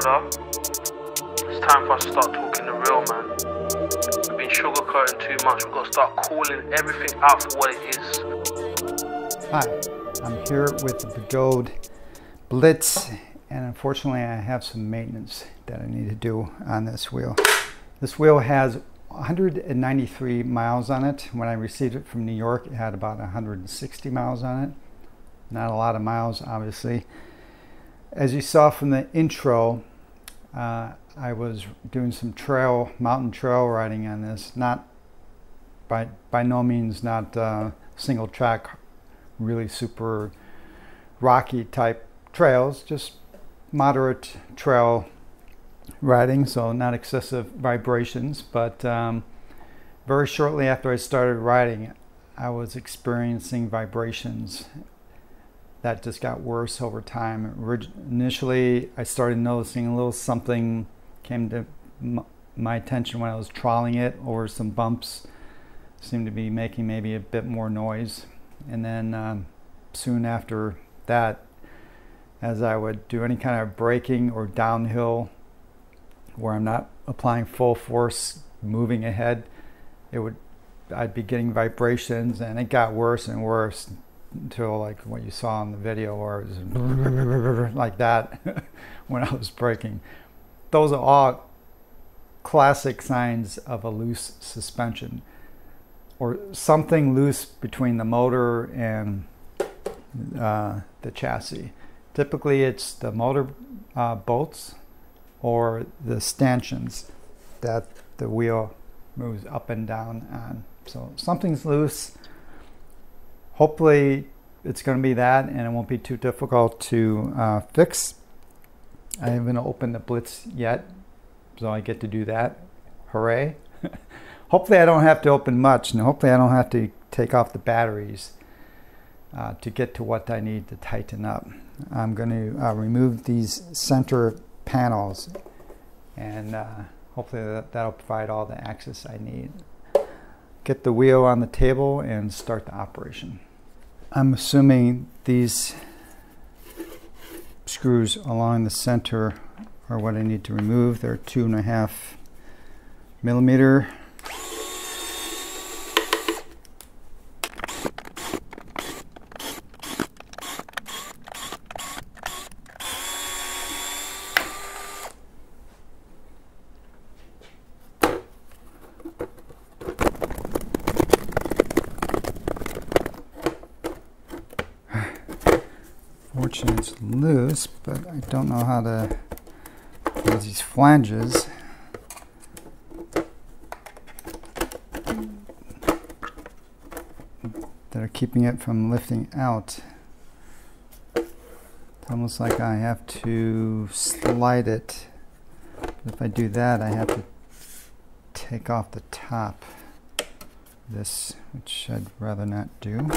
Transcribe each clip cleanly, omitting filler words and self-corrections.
brother. It's time for us to start talking the real, man. We've been sugarcoating too much. We've got to start calling everything out for what it is. Hi, I'm here with the Begode Blitz, and unfortunately I have some maintenance that I need to do on this wheel. This wheel has 193 miles on it. When I received it from New York, it had about 160 miles on it. Not a lot of miles, obviously. As you saw from the intro, I was doing some mountain trail riding on this. Not by no means not single track, really super rocky type trails, just moderate trail riding, so not excessive vibrations. But very shortly after I started riding, I was experiencing vibrations that just got worse over time. Initially, I started noticing a little something came to my attention when I was trolleying it over some bumps. Seemed to be making maybe a bit more noise. And then soon after that, as I would do any kind of braking or downhill where I'm not applying full force, moving ahead, I'd be getting vibrations, and it got worse and worse until like what you saw in the video, or it was like that when I was braking. Those are all classic signs of a loose suspension or something loose between the motor and the chassis. Typically it's the motor bolts or the stanchions that the wheel moves up and down on. So something's loose. Hopefully it's going to be that, and it won't be too difficult to fix. I haven't opened the Blitz yet, so I get to do that. Hooray. Hopefully I don't have to open much, and hopefully I don't have to take off the batteries to get to what I need to tighten up. I'm going to remove these center panels, and hopefully that'll provide all the access I need. Get the wheel on the table and start the operation. I'm assuming these screws along the center are what I need to remove. They're 2.5 millimeter. Fortunately, it's loose, but I don't know how to use these flanges. That are keeping it from lifting out. It's almost like I have to slide it. But if I do that, I have to take off the top of this, which I'd rather not do.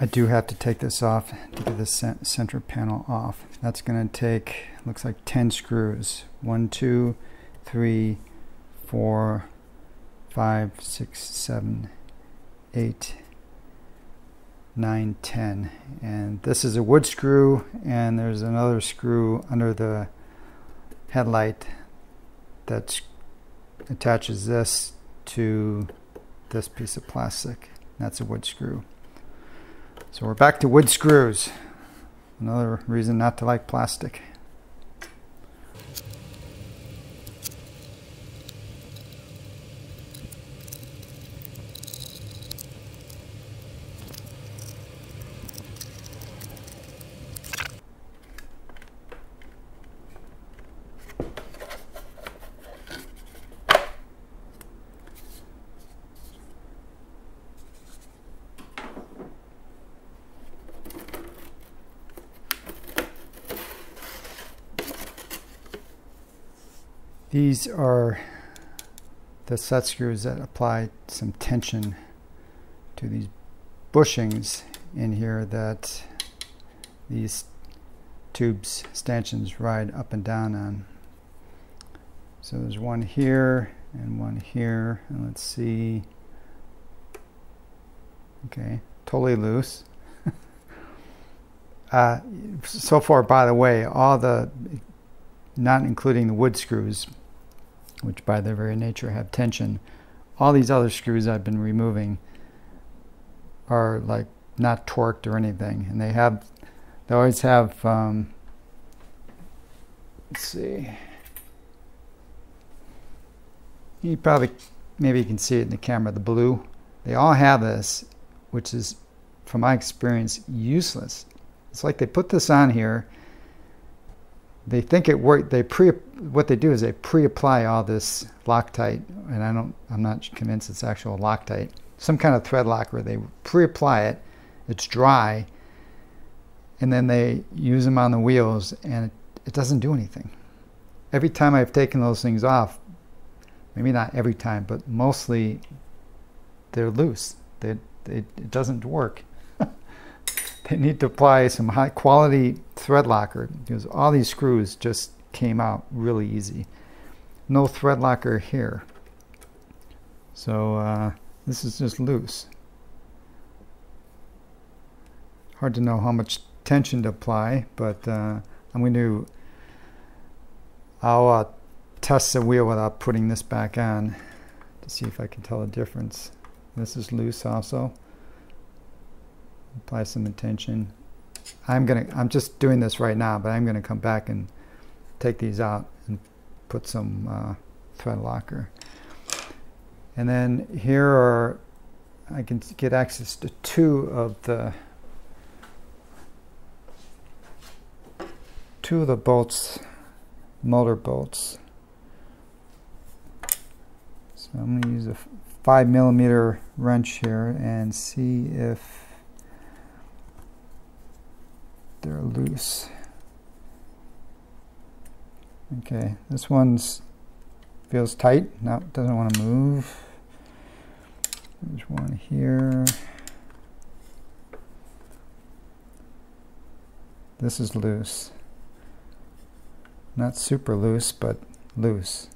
I do have to take this off to get the center panel off. That's going to take, looks like 10 screws. 1, 2, 3, 4, 5, 6, 7, 8, 9, 10. And this is a wood screw, and there's another screw under the headlight that attaches this to this piece of plastic. That's a wood screw. So we're back to wood screws. Another reason not to like plastic. These are the set screws that apply some tension to these bushings in here that these tubes, stanchions ride up and down on. So there's one here and one here, and let's see. Okay, totally loose. So far, by the way, all the not including the wood screws, which by their very nature have tension. All these other screws I've been removing are like not torqued or anything, and they always have, let's see, you probably, maybe you can see it in the camera, the blue, they all have this, which is, from my experience, useless. It's like they put this on here, they think it worked, what they do is they pre-apply all this Loctite, and I'm not convinced it's actual Loctite, some kind of thread locker, they pre-apply it, it's dry, and then they use them on the wheels, and it doesn't do anything. Every time I've taken those things off, maybe not every time, but mostly they're loose, it doesn't work. They need to apply some high quality thread locker, because all these screws just came out really easy. No thread locker here. So this is just loose. Hard to know how much tension to apply, but I'll test the wheel without putting this back on to see if I can tell the difference. This is loose also. Apply some tension. I'm just doing this right now, but I'm gonna come back and take these out and put some thread locker. And then here are, I can get access to two of the bolts, motor bolts. So I'm going to use a 5mm wrench here and see if they're loose. Okay, this one's feels tight. No, it doesn't want to move. There's one here. This is loose. Not super loose, but loose.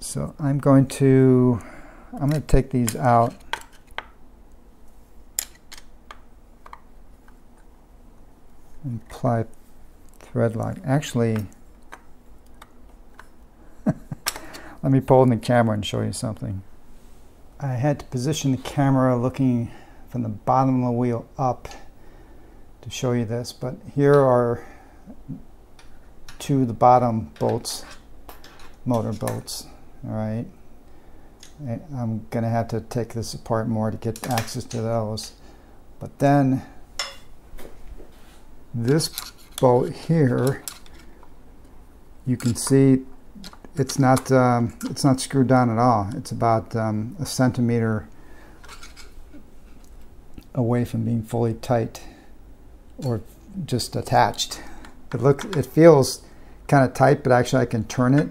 So I'm going to take these out. And apply thread lock. Actually, let me pull in the camera and show you something. I had to position the camera looking from the bottom of the wheel up to show you this, but here are to the bottom bolts, motor bolts. All right, I'm gonna have to take this apart more to get access to those. But then this bolt here, you can see it's not screwed down at all. It's about a centimeter away from being fully tight or just attached. It feels kind of tight, but actually I can turn it.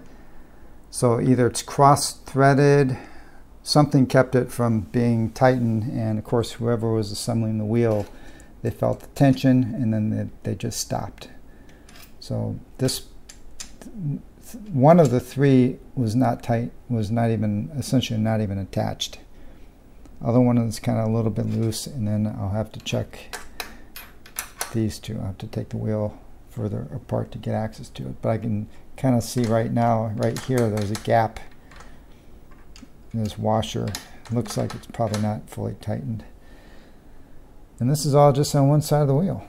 So either it's cross-threaded, something kept it from being tightened, and of course whoever was assembling the wheel, they felt the tension and then they just stopped. So this one of the three was not tight, was not even, essentially not even attached. Other one is kind of a little bit loose, and then I'll have to check these two. I'll have to take the wheel further apart to get access to it, but I can kind of see right now, right here, there's a gap in this washer. Looks like it's probably not fully tightened. And this is all just on one side of the wheel.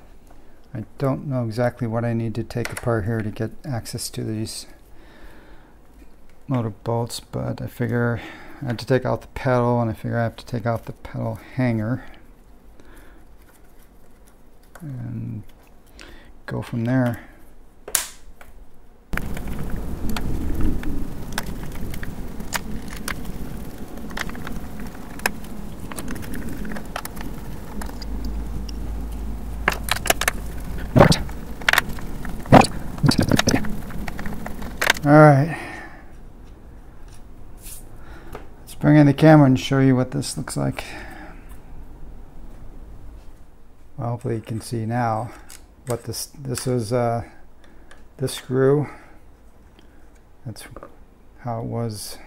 I don't know exactly what I need to take apart here to get access to these motor bolts, but I figure I have to take out the pedal, and I figure I have to take out the pedal hanger and go from there. All right, let's bring in the camera and show you what this looks like. Well, hopefully you can see now what this is. This screw, that's how it was.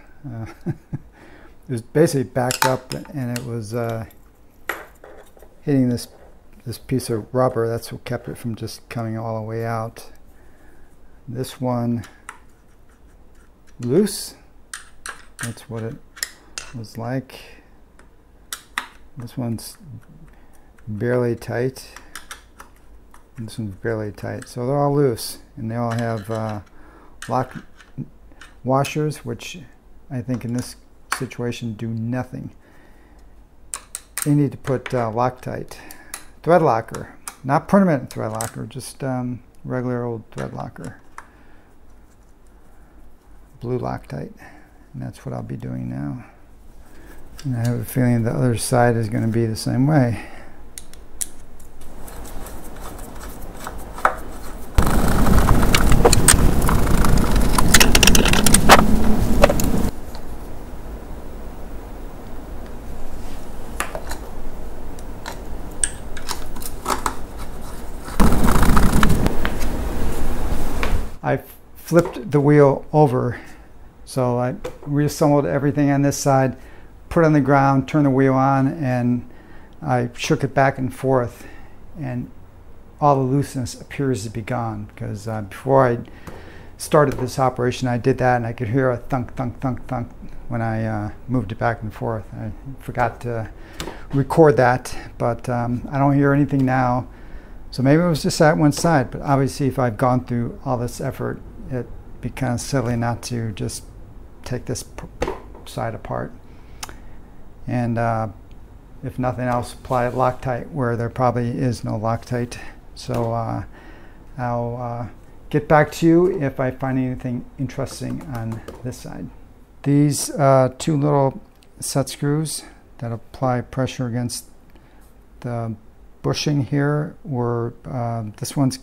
It was basically backed up, and it was hitting this piece of rubber. That's what kept it from just coming all the way out. this one loose. That's what it was like. This one's barely tight. And this one's barely tight. So they're all loose, and they all have lock washers, which I think in this situation do nothing. You need to put Loctite, thread locker, not permanent thread locker, just regular old thread locker, blue Loctite, and that's what I'll be doing now. And I have a feeling the other side is going to be the same way. I flipped the wheel over, so I reassembled everything on this side, put it on the ground, turned the wheel on, and I shook it back and forth, and all the looseness appears to be gone, because before I started this operation I did that and I could hear a thunk, thunk, thunk, thunk when I moved it back and forth. I forgot to record that, but I don't hear anything now. So maybe it was just that one side, but obviously if I've gone through all this effort, it'd be kind of silly not to just take this side apart. And if nothing else, apply Loctite where there probably is no Loctite. So I'll get back to you if I find anything interesting on this side. These two little set screws that apply pressure against the bushing here were, this one's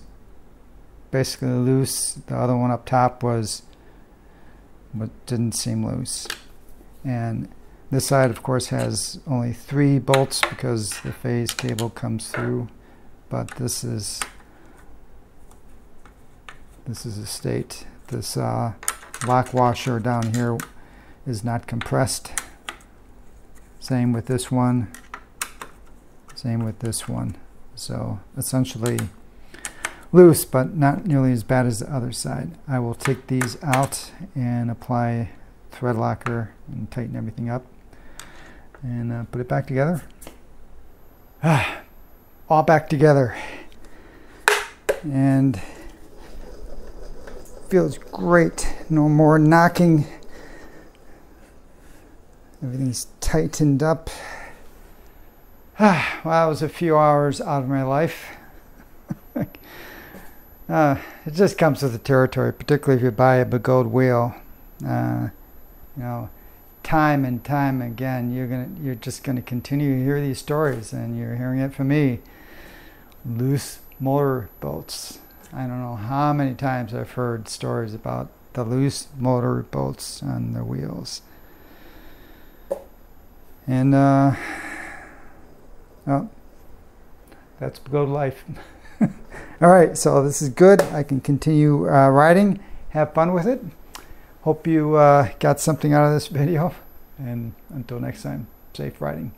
basically loose, the other one up top was, but didn't seem loose. And this side of course has only 3 bolts because the phase cable comes through, but this is a state. This lock washer down here is not compressed. Same with this one. Same with this one. So essentially loose, but not nearly as bad as the other side. I will take these out and apply thread locker and tighten everything up and put it back together. All back together. And feels great. No more knocking. Everything's tightened up. Well, it was a few hours out of my life. It just comes with the territory, particularly if you buy a Begode wheel. You know, time and time again, you're just gonna continue to hear these stories, and you're hearing it from me. Loose motor bolts. I don't know how many times I've heard stories about the loose motor bolts on the wheels, and. Oh, that's Begode life. All right, so this is good. I can continue riding, have fun with it. Hope you got something out of this video, and until next time, safe riding.